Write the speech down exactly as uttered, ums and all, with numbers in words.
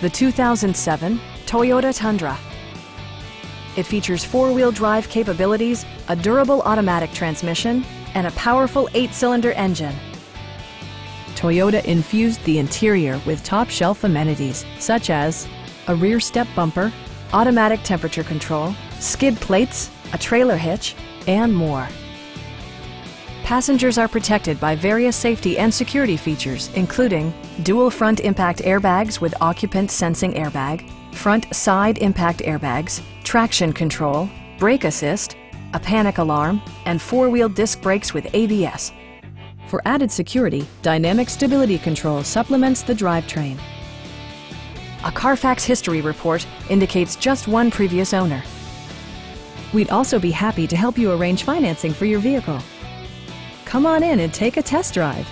The two thousand seven Toyota Tundra. It features four-wheel drive capabilities, a durable automatic transmission, and a powerful eight-cylinder engine. Toyota infused the interior with top-shelf amenities such as a rear step bumper, automatic temperature control, skid plates, a trailer hitch, and more. Passengers are protected by various safety and security features, including dual front impact airbags with occupant sensing airbag, front side impact airbags, traction control, brake assist, a panic alarm, and four-wheel disc brakes with A B S. For added security, Dynamic Stability Control supplements the drivetrain. A Carfax history report indicates just one previous owner. We'd also be happy to help you arrange financing for your vehicle. Come on in and take a test drive.